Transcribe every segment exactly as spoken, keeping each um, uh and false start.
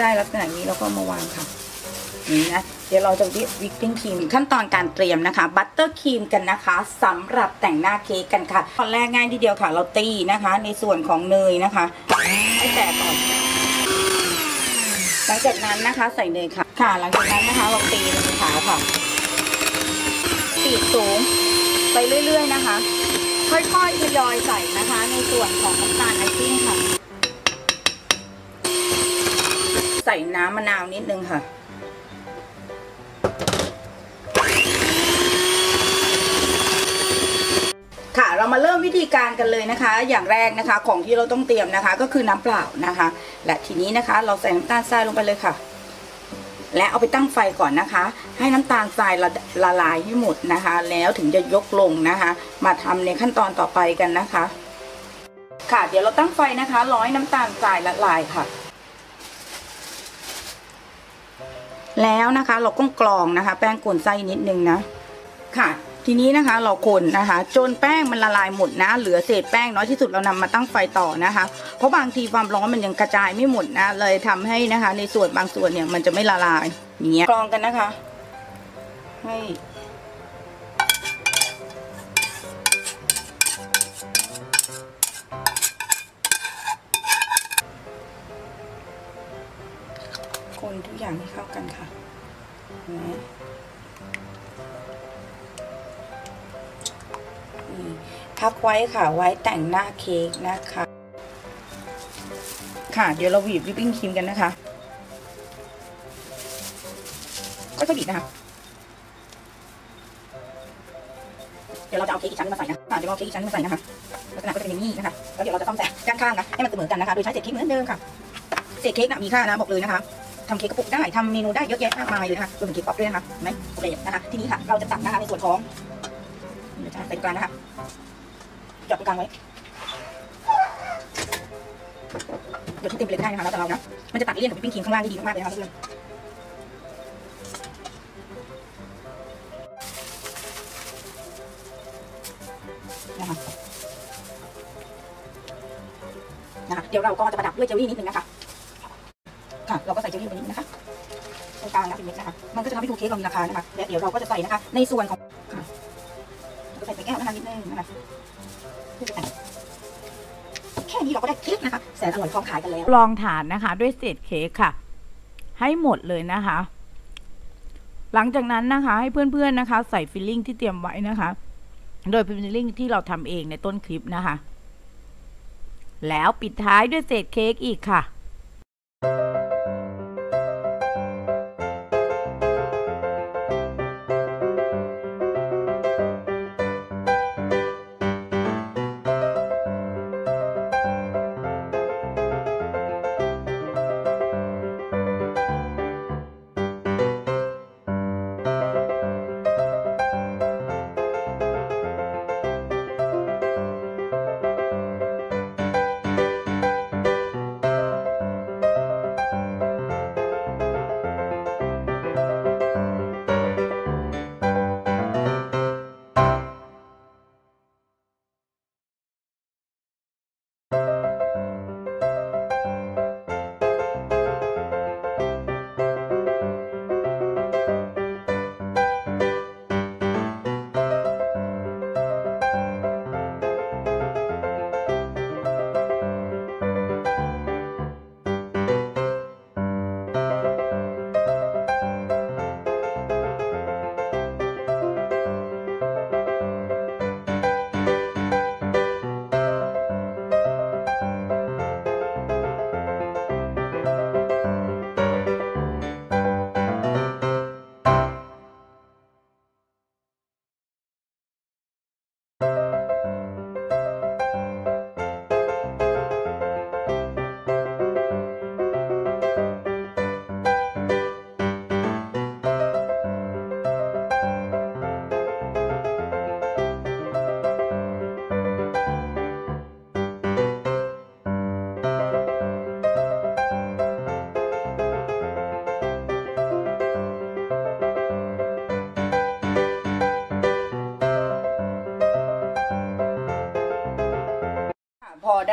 ได้ลักษณะนี้แล้วก็มาวางค่ะนี่นะเดี๋ยวเราจะวิปปิ้งครีมขั้นตอนการเตรียมนะคะบัตเตอร์ครีมกันนะคะสำหรับแต่งหน้าเค้กกันค่ะตอนแรกง่ายทีเดียวค่ะเราตีนะคะในส่วนของเนยนะคะให้แตกก่อนหลังจากนั้นนะคะใส่เนยค่ะค่ะหลังจากนั้นนะคะเราตีในขาค่ะตีสูงไปเรื่อยๆนะคะค่อยๆทยอยใส่นะคะในส่วนของน้ำตาลไอซิ่งค่ะใส่น้ำมะนาวนิดนึงค่ะค่ะเรามาเริ่มวิธีการกันเลยนะคะอย่างแรกนะคะของที่เราต้องเตรียมนะคะก็คือน้ำเปล่านะคะและทีนี้นะคะเราใส่น้ำตาลทรายลงไปเลยค่ะและเอาไปตั้งไฟก่อนนะคะให้น้ำตาลทรายละละลายให้หมดนะคะแล้วถึงจะยกลงนะคะมาทำในขั้นตอนต่อไปกันนะคะค่ะเดี๋ยวเราตั้งไฟนะคะร้อยน้ำตาลทรายละลายค่ะแล้วนะคะเราก็กรองนะคะแป้งกวนไส้นิดนึงนะค่ะทีนี้นะคะเราคนนะคะจนแป้งมันละลายหมดนะเหลือเศษแป้งน้อยที่สุดเรานำมาตั้งไฟต่อนะคะเพราะบางทีความร้อนมันยังกระจายไม่หมดนะเลยทำให้นะคะในส่วนบางส่วนเนี่ยมันจะไม่ละลายอย่างเงี้ยกรองกันนะคะให้คนทุกอย่างให้เข้ากันค่ะพักไว้ค่ะไว้แต่งหน้าเค้กนะคะค่ะเดี๋ยวเราบีบวิปปิ้งครีมกันนะคะก็จะบีบนะคะเดี๋ยวเราจะเอาเค้กอีกชั้นมาใส่นะค่ะเดี๋ยวเอาเค้กอีกชั้นมาใส่นะคะลักษณะก็จะเป็นอย่างนี้นะคะแล้วเดี๋ยวเราจะต้องแตะด้านข้างนะให้มันเสมอกันนะคะโดยใช้เศษเค้กเหมือนเดิมค่ะเศษเค้กน่ะมีค่านะบอกเลยนะคะทำเค้กกระปุกได้ทำเมนูได้เยอะแยะมากมายเลยนะคะรวมถึงเค้กป๊อปด้วยนะคะไหมโอเคนะคะทีนี้ค่ะเราจะตักนะคะในส่วนของใส่กลางนะคะจับกลางไว้เดี๋ยวทุกเต็มเปลือกได้นะคะแล้วแต่เรานะมันจะตัดเลี่ยนกับวิปปิ้งครีมข้างล่างได้ดีมากๆเลยนะคะทุกคนนะคะนะคะเดี๋ยวเราก็จะประดับด้วยเจลลี่นิดนึงนะคะค่ะเราก็ใส่เจลลี่ไปนิดนะคะตรงกลางนะเป็นเม็ดนะคะมันก็จะทำให้ดูเค้กเรามีราคานะคะและเดี๋ยวเราก็จะใส่นะคะในส่วนของค่ะใส่ไปแก้วนะคะนิดนึงนะคะแค่นี้เราก็ได้เค้กนะคะแสนอร่อยพร้อมขายกันแล้วลองทานนะคะด้วยเศษเค้กค่ะให้หมดเลยนะคะหลังจากนั้นนะคะให้เพื่อนๆนะคะใส่ฟิลลิ่งที่เตรียมไว้นะคะโดยเป็นฟิลลิ่งที่เราทำเองในต้นคลิปนะคะแล้วปิดท้ายด้วยเศษเค้กอีกค่ะ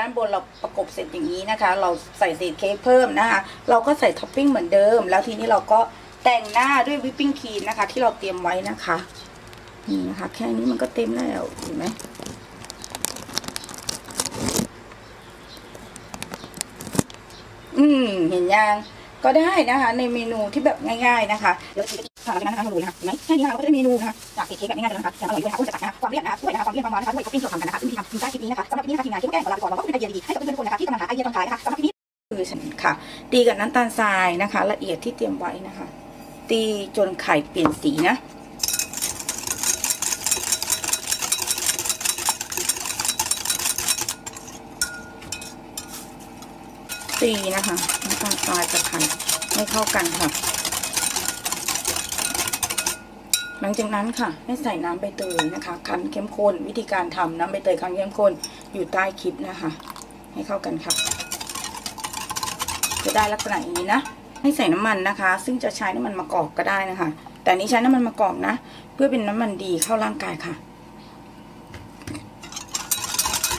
ด้านบนเราประกบเสร็จอย่างนี้นะคะเราใส่เศษเค้กเพิ่มนะคะเราก็ใส่ท็อปปิ้งเหมือนเดิมแล้วทีนี้เราก็แต่งหน้าด้วยวิปปิ้งครีมนะคะที่เราเตรียมไว้นะคะนี่นะคะแค่นี้มันก็เต็มแล้วเห็นไหมอืมเห็นยังก็ได้นะคะในเมนูที่แบบง่ายๆนะคะเดี๋ยวค่ะนะคะทำหนูนะคะไหมแค่นี้เราก็จะเมนูค่ะจากเศษเค้กแบบง่ายๆนะคะอย่างอร่อยด้วยค่ะอุ้ยจะตักนะคะความเรียบนะคะด้วยนะคะความเรียบประมาณนะคะด้วยก็ปิ้งสดทำกันนะคะซึ่งพี่ทำกินได้คลิปนี้นะคะสำหรับคลิปนี้นะคะทีมงานที่แก้งของเราไปก่อนเราก็เป็นไอเดียดีๆให้กับเพื่อนๆทุกคนนะคะที่กำลังหาไอเดียตอนท้ายนะคะสำหรับคลิปนี้คือฉันค่ะตีกับน้ำตาลทรายนะคะละเอียดที่เตรียมไว้นะคะตีจนไข่เปลี่ยนสีนะตีนะคะน้ำตาลทรายกับไข่ให้เข้ากันค่ะหลังจากนั้นค่ะให้ใส่น้ำใบเตยนะคะคั้นเข้มข้นวิธีการทำน้ำใบเตยคั้นเข้มข้นอยู่ใต้คลิปนะคะให้เข้ากันค่ะจะได้ลักษณะอย่างนี้นะให้ใส่น้ำมันนะคะซึ่งจะใช้น้ำมันมะกอกก็ได้นะคะแต่นี้ใช้น้ำมันมะกอกนะเพื่อเป็นน้ำมันดีเข้าร่างกายค่ะ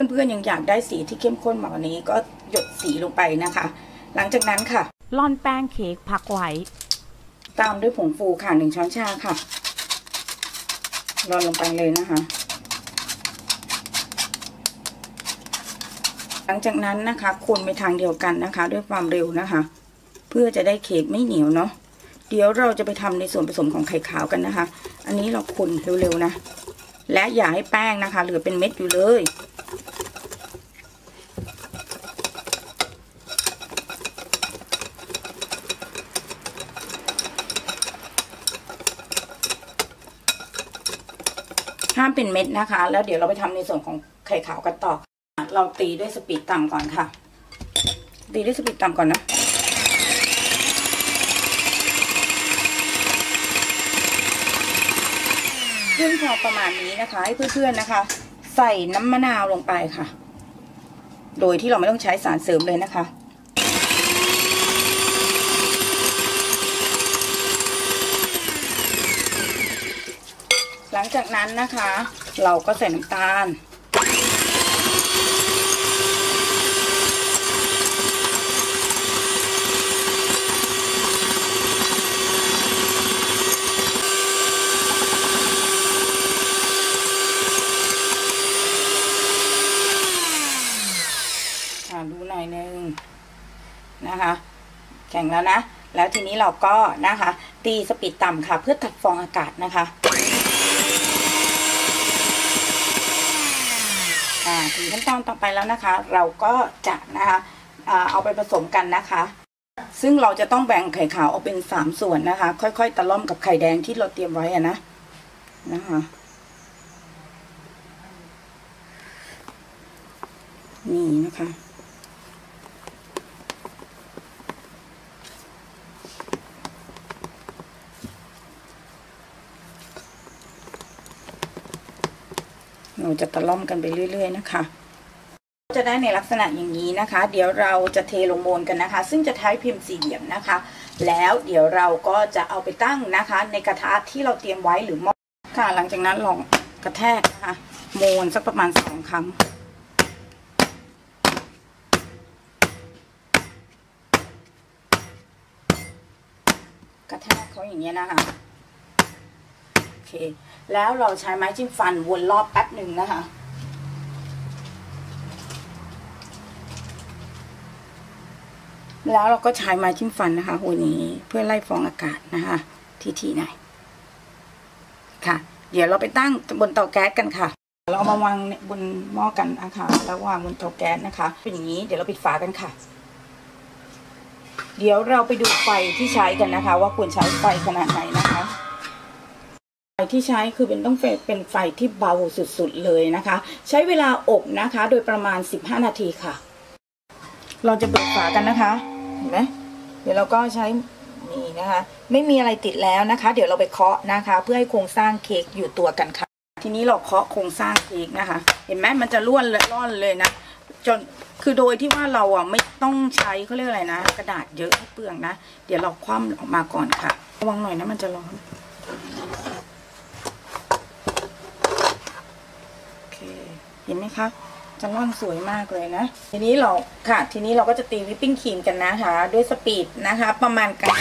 เพื่อนๆยังอยากได้สีที่เข้มข้นมากกว่านี้ก็หยดสีลงไปนะคะหลังจากนั้นค่ะร่อนแป้งเค้กพักไว้ตามด้วยผงฟูค่ะหนึ่งช้อนชาค่ะร่อนลงไปเลยนะคะหลังจากนั้นนะคะคนไปทางเดียวกันนะคะด้วยความเร็วนะคะเพื่อจะได้เค้กไม่เหนียวเนาะเดี๋ยวเราจะไปทำในส่วนผสมของไข่ขาวกันนะคะอันนี้เราคนเร็วๆนะและอย่าให้แป้งนะคะเหลือเป็นเม็ดอยู่เลยห้ามเป็นเม็ดนะคะแล้วเดี๋ยวเราไปทำในส่วนของไข่ขาวกันต่อเราตีด้วยสปีดต่ำก่อนค่ะตีด้วยสปีดต่ำก่อนนะซึ่งพอประมาณนี้นะคะให้เพื่อนๆนะคะใส่น้ำมะนาวลงไปค่ะโดยที่เราไม่ต้องใช้สารเสริมเลยนะคะหลังจากนั้นนะคะเราก็ใส่น้ำตาลดูหน่อยนึงนะคะแข็งแล้วนะแล้วทีนี้เราก็นะคะตีสปีดต่ำค่ะเพื่อตัดฟองอากาศนะคะถึงขั้นตอนต่อไปแล้วนะคะเราก็จะนะคะเอาไปผสมกันนะคะซึ่งเราจะต้องแบ่งไข่ขาวออกเป็นสามส่วนนะคะค่อยๆตะล่อมกับไข่แดงที่เราเตรียมไว้อะนะนะคะนี่นะคะเราจะตะล่อมกันไปเรื่อยๆนะคะจะได้ในลักษณะอย่างนี้นะคะเดี๋ยวเราจะเทลงโมลกันนะคะซึ่งจะใช้พิมพ์สี่เหลี่ยมนะคะแล้วเดี๋ยวเราก็จะเอาไปตั้งนะคะในกระทะที่เราเตรียมไว้หรือหม้อค่ะหลังจากนั้นลองกระแทกนะคะโมลสักประมาณสองครั้งกระแทกเขาอย่างเงี้ยนะคะโอเคแล้วเราใช้ไม้จิ้มฟันวนรอบแป๊บหนึ่งนะคะแล้วเราก็ใช้ไม้จิ้มฟันนะคะหัวนี้เพื่อไล่ฟองอากาศนะคะที่ที่ไหนค่ะเดี๋ยวเราไปตั้งบนเตาแก๊สกันค่ะเราเอามาวางบนหม้อกันนะคะแล้ววางบนเตาแก๊สนะคะเป็นอย่างนี้เดี๋ยวเราปิดฝากันค่ะเดี๋ยวเราไปดูไฟที่ใช้กันนะคะว่าควรใช้ไฟขนาดไหนนะคะไฟที่ใช้คือเป็นต้องเป็นไฟที่เบาสุดๆเลยนะคะใช้เวลาอบนะคะโดยประมาณสิบห้านาทีค่ะเราจะเปิดฝากันนะคะเห็นไหมเดี๋ยวเราก็ใช้นี่นะคะไม่มีอะไรติดแล้วนะคะเดี๋ยวเราไปเคาะนะคะเพื่อให้โครงสร้างเค้กอยู่ตัวกันค่ะทีนี้เราเคาะโครงสร้างเค้กนะคะเห็นไหมมันจะร่วนร่อนเลยนะจนคือโดยที่ว่าเราอ่ะไม่ต้องใช้เขาเรียกอะไรนะกระดาษเยอะเปลืองนะเดี๋ยวเราคว่ำออกมาก่อนค่ะระวังหน่อยนะมันจะร้อนเห็นไหมคะ ลมอนสวยมากเลยนะทีนี้เราค่ะทีนี้เราก็จะตีวิปปิ้งครีมกันนะคะด้วยสปีดนะคะประมาณกลาง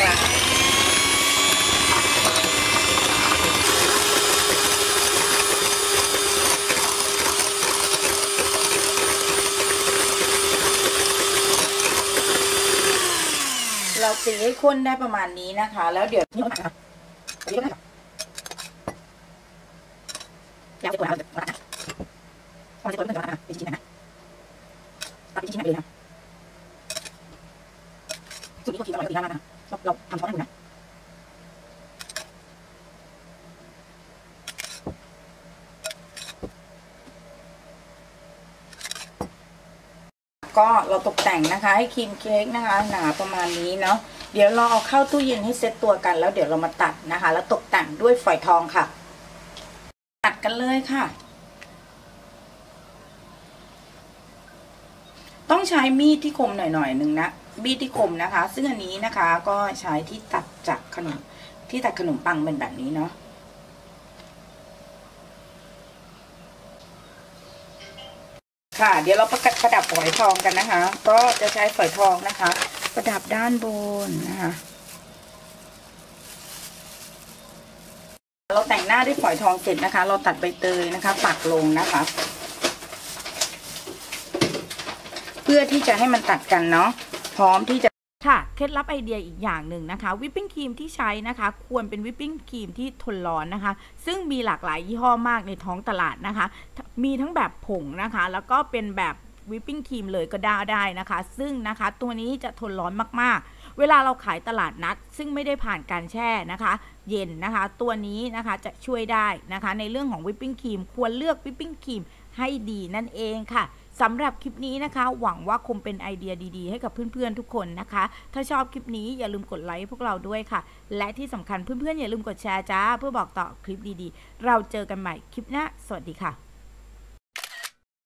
เราตีให้ข้นได้ประมาณนี้นะคะแล้วเดี๋ยวนี่ค่ะนี่ค่ะแล้วจะกดเอาเราจะกดเป็นตัวนะเป็นชิ้นนะตัดเป็นชิ้นไปเลยนะสูตรนี้ก็คิดอร่อยดีมากนะเราเราทำช้อนให้ดูนะก็เราตกแต่งนะคะให้ครีมเค้กนะคะหนาประมาณนี้เนาะเดี๋ยวเราเอาเข้าตู้เย็นให้เซตตัวกันแล้วเดี๋ยวเรามาตัดนะคะแล้วตกแต่งด้วยฝอยทองค่ะตัดกันเลยค่ะต้องใช้มีดที่คมหน่อยๆ นึงนะมีดที่คมนะคะซึ่งอันนี้นะคะก็ใช้ที่ตัดจากขนมที่ตัดขนมปังเป็นแบบนี้เนาะค่ะเดี๋ยวเราประกัดประดับฝอยทองกันนะคะก็จะใช้ฝอยทองนะคะประดับด้านบนนะคะเราแต่งหน้าด้วยฝอยทองเสร็จนะคะเราตัดใบเตยนะคะปักลงนะคะเพื่อที่จะให้มันตัดกันเนาะพร้อมที่จะค่ะเคล็ดลับไอเดียอีกอย่างหนึ่งนะคะวิปปิ้งครีมที่ใช้นะคะควรเป็นวิปปิ้งครีมที่ทนร้อนนะคะซึ่งมีหลากหลายยี่ห้อมากในท้องตลาดนะคะมีทั้งแบบผงนะคะแล้วก็เป็นแบบวิปปิ้งครีมเลยก็ได้ได้นะคะซึ่งนะคะตัวนี้จะทนร้อนมากๆเวลาเราขายตลาดนัดซึ่งไม่ได้ผ่านการแช่นะคะเย็นนะคะตัวนี้นะคะจะช่วยได้นะคะในเรื่องของวิปปิ้งครีมควรเลือกวิปปิ้งครีมให้ดีนั่นเองค่ะสำหรับคลิปนี้นะคะหวังว่าคงเป็นไอเดียดีๆให้กับเพื่อนๆทุกคนนะคะถ้าชอบคลิปนี้อย่าลืมกดไลค์พวกเราด้วยค่ะและที่สำคัญเพื่อนๆอย่าลืมกดแชร์จ้าเพื่อบอกต่อคลิปดีๆเราเจอกันใหม่คลิปหน้าสวัสดีค่ะ